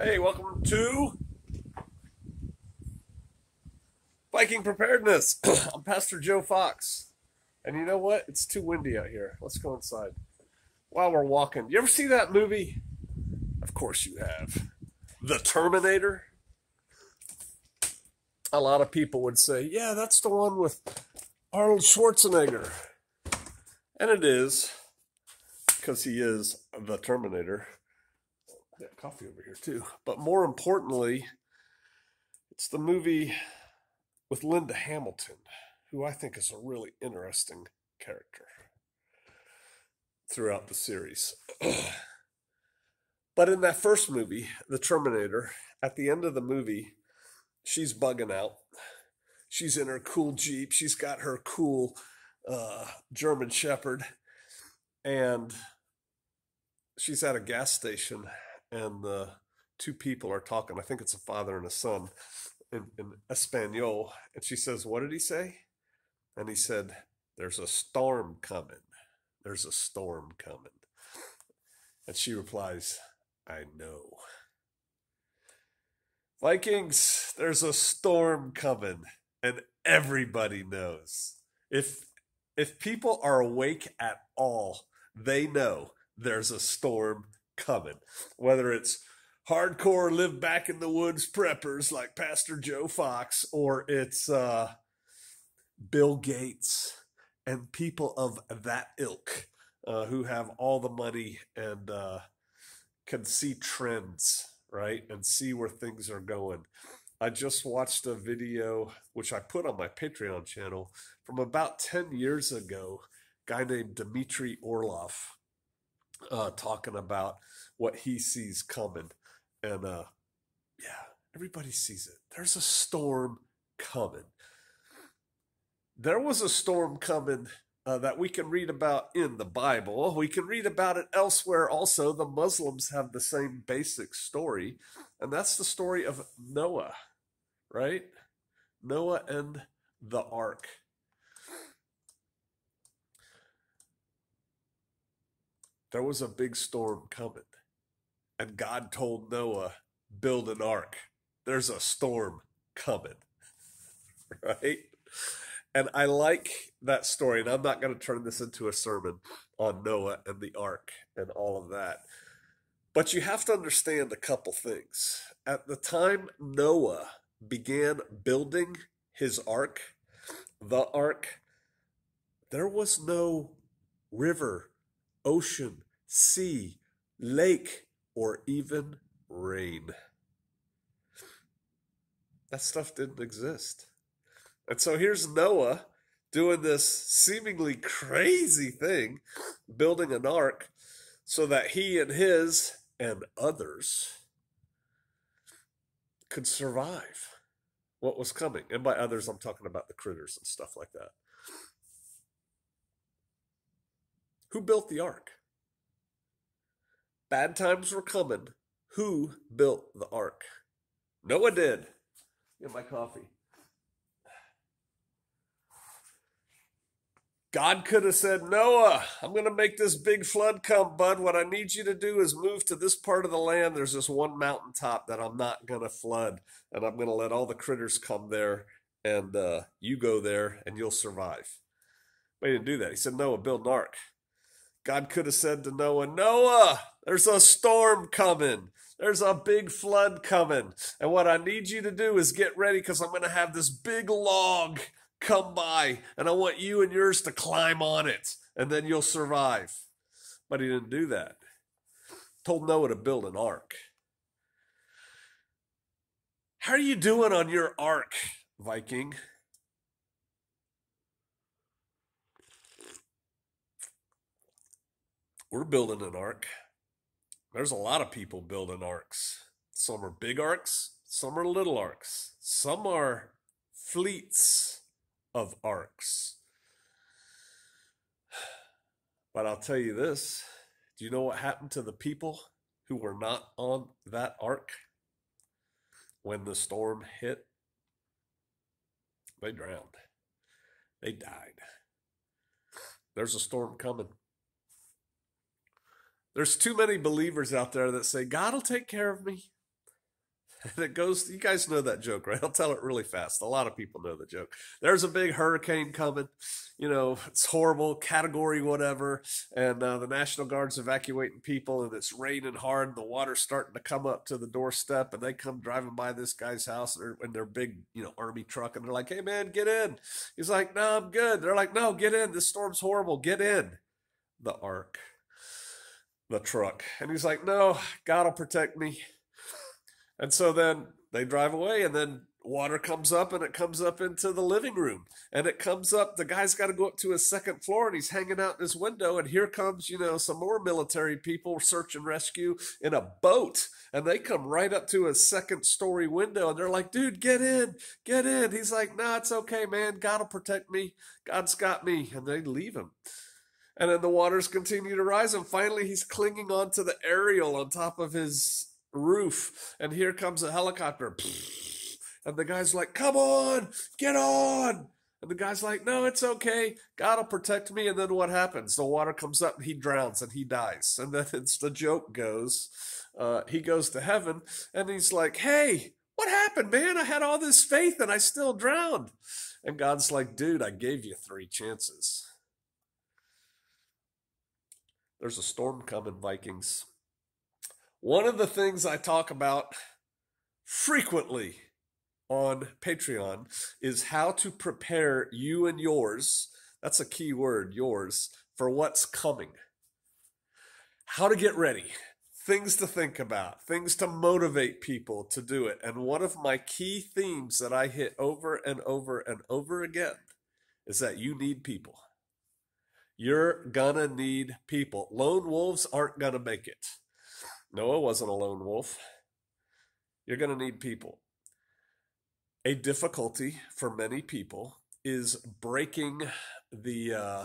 Hey, welcome to Viking Preparedness. I'm Pastor Joe Fox. And you know what? It's too windy out here. Let's go inside while we're walking. You ever see that movie? Of course you have. The Terminator? A lot of people would say, yeah, that's the one with Arnold Schwarzenegger. And it is, because he is the Terminator. Got coffee over here too. But more importantly, it's the movie with Linda Hamilton, who I think is a really interesting character throughout the series. But in that first movie, The Terminator, at the end of the movie, she's bugging out. She's in her cool Jeep. She's got her cool German Shepherd. And she's at a gas station. And the two people are talking. I think it's a father and a son in Espanol. And she says, what did he say? And he said, there's a storm coming. There's a storm coming. And she replies, I know. Vikings, there's a storm coming. And everybody knows. If people are awake at all, they know there's a storm coming, whether it's hardcore live back in the woods preppers like Pastor Joe Fox, or it's Bill Gates and people of that ilk who have all the money and can see trends, right, and see where things are going. I just watched a video, which I put on my Patreon channel, from about 10 years ago, a guy named Dmitri Orlov, talking about what he sees coming. And yeah, everybody sees it. There's a storm coming. There was a storm coming that we can read about in the Bible. We can read about it elsewhere also. The Muslims have the same basic story, and that's the story of Noah, right? Noah and the ark. There was a big storm coming, and God told Noah, build an ark. There's a storm coming, right? And I like that story, and I'm not going to turn this into a sermon on Noah and the ark and all of that. But you have to understand a couple things. At the time Noah began building his ark, there was no river, ocean, sea, lake, or even rain. That stuff didn't exist. And so here's Noah doing this seemingly crazy thing, building an ark so that he and his and others could survive what was coming. And by others, I'm talking about the critters and stuff like that. Who built the ark? Bad times were coming. Who built the ark? Noah did. Get my coffee. God could have said, Noah, I'm going to make this big flood come, bud. What I need you to do is move to this part of the land. There's this one mountaintop that I'm not going to flood, and I'm going to let all the critters come there, and you go there, and you'll survive. But he didn't do that. He said, Noah, build an ark. God could have said to Noah, Noah, there's a storm coming. There's a big flood coming. And what I need you to do is get ready, because I'm going to have this big log come by, and I want you and yours to climb on it, and then you'll survive. But he didn't do that. Told Noah to build an ark. How are you doing on your ark, Viking? We're building an ark. There's a lot of people building arks. Some are big arks. Some are little arks. Some are fleets of arks. But I'll tell you this. Do you know what happened to the people who were not on that ark when the storm hit? They drowned. They died. There's a storm coming. There's too many believers out there that say, God will take care of me. That goes, you guys know that joke, right? I'll tell it really fast. A lot of people know the joke. There's a big hurricane coming. You know, it's horrible, category whatever. And the National Guard's evacuating people, and it's raining hard. And the water's starting to come up to the doorstep, and they come driving by this guy's house in their big, you know, army truck. And they're like, hey, man, get in. He's like, no, I'm good. They're like, no, get in. This storm's horrible. Get in. The ark, the truck. And he's like, no, God will protect me. And so then they drive away, and then water comes up, and it comes up into the living room, and it comes up. The guy's got to go up to his second floor, and he's hanging out in his window, and here comes, you know, some more military people, search and rescue in a boat, and they come right up to his second story window, and they're like, dude, get in, get in. He's like, no, it's okay, man. God will protect me. God's got me. And they leave him. And then the waters continue to rise, and finally he's clinging onto the aerial on top of his roof, and here comes a helicopter, and the guy's like, come on, get on. And the guy's like, no, it's okay, God'll protect me. And then what happens? The water comes up, and he drowns, and he dies. And then it's the joke goes, he goes to heaven, and he's like, hey, what happened, man? I had all this faith, and I still drowned. And God's like, dude, I gave you 3 chances. There's a storm coming, Vikings. One of the things I talk about frequently on Patreon is how to prepare you and yours, that's a key word, yours, for what's coming. How to get ready, things to think about, things to motivate people to do it. And one of my key themes that I hit over and over and over again is that you need people. You're gonna need people. Lone wolves aren't gonna make it. Noah wasn't a lone wolf. You're going to need people. A difficulty for many people is breaking the,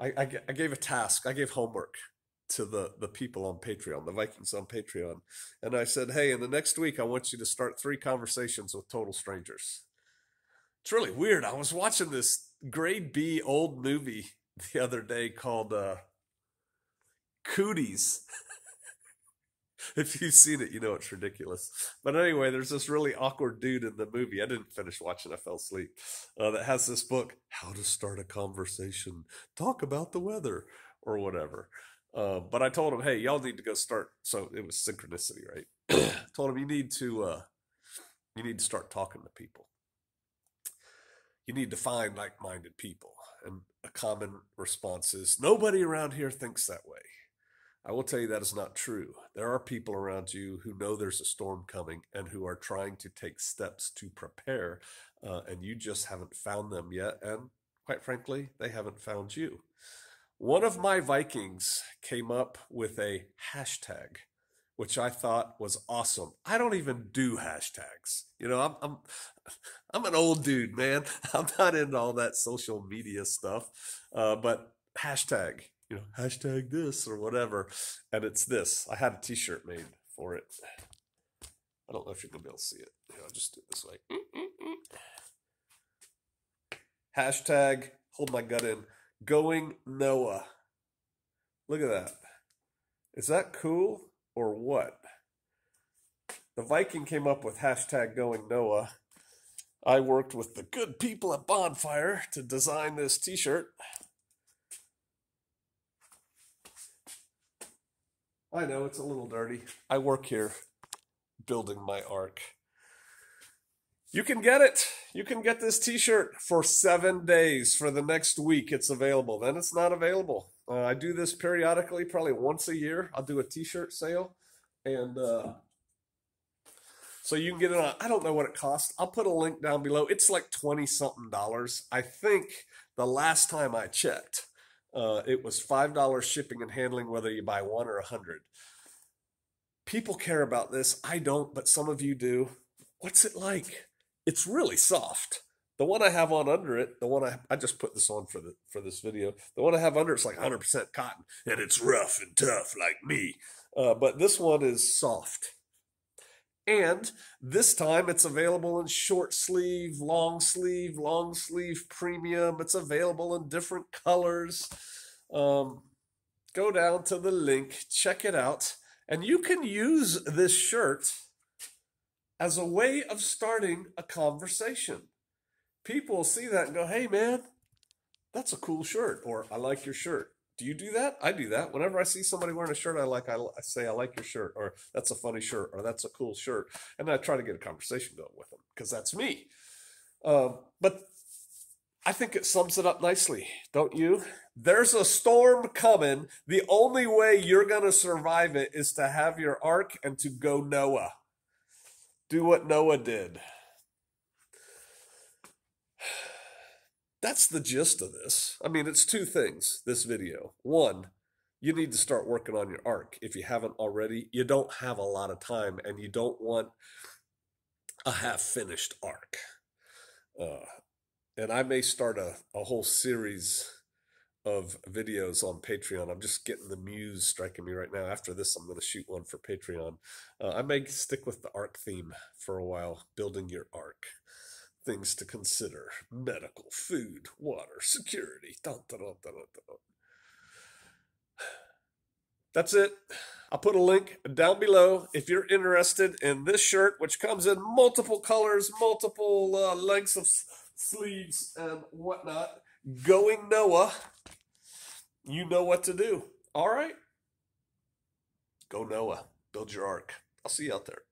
I gave a task, I gave homework to the people on Patreon, the Vikings on Patreon. And I said, hey, in the next week, I want you to start 3 conversations with total strangers. It's really weird. I was watching this grade B old movie the other day called, Cooties. If you've seen it, you know it's ridiculous. But anyway, there's this really awkward dude in the movie. I didn't finish watching, I fell asleep. That has this book, How to Start a Conversation, Talk About the Weather, or whatever. But I told him, hey, y'all need to go start. So it was synchronicity, right? I told him, you need to start talking to people. You need to find like-minded people. And a common response is, nobody around here thinks that way. I will tell you that is not true. There are people around you who know there's a storm coming and who are trying to take steps to prepare, and you just haven't found them yet, and quite frankly, they haven't found you. One of my Vikings came up with a hashtag, which I thought was awesome. I don't even do hashtags. You know, I'm an old dude, man. I'm not into all that social media stuff, but hashtag. You know, hashtag this or whatever. And it's this. I had a t-shirt made for it. I don't know if you're going to be able to see it. You know, I'll just do it this way. Hashtag, hold my gut in, Going Noah. Look at that. Is that cool or what? The Viking came up with hashtag Going Noah. I worked with the good people at Bonfire to design this t-shirt. I know, it's a little dirty. I work here building my ark. You can get it. You can get this t-shirt for 7 days. For the next week, it's available. Then it's not available. I do this periodically, probably once a year. I'll do a t-shirt sale. And so you can get it on, I don't know what it costs. I'll put a link down below. It's like $20-something. I think the last time I checked, it was $5 shipping and handling, whether you buy 1 or 100. People care about this. I don't, but some of you do. What's it like? It's really soft. The one I have on under it, the one I just put this on for this video. The one I have under it's like 100% cotton, and it's rough and tough like me. But this one is soft. And this time it's available in short sleeve, long sleeve, premium. It's available in different colors. Go down to the link, check it out. And you can use this shirt as a way of starting a conversation. People see that and go, hey, man, that's a cool shirt, or I like your shirt. Do you do that? I do that. Whenever I see somebody wearing a shirt I say, I like your shirt, or that's a funny shirt, or that's a cool shirt. And I try to get a conversation going with them because that's me. But I think it sums it up nicely, don't you? There's a storm coming. The only way you're going to survive it is to have your ark and to go Noah. Do what Noah did. That's the gist of this. I mean, it's two things, this video. One, you need to start working on your ark. If you haven't already, you don't have a lot of time, and you don't want a half-finished ark. And I may start a whole series of videos on Patreon. I'm just getting the muse striking me right now. After this, I'm going to shoot one for Patreon. I may stick with the ark theme for a while, building your ark. Things to consider: medical, food, water, security. Dun, dun, dun, dun, dun. That's it. I'll put a link down below if you're interested in this shirt, which comes in multiple colors, multiple lengths of sleeves and whatnot. Going Noah, you know what to do. All right? Go Noah. Build your ark. I'll see you out there.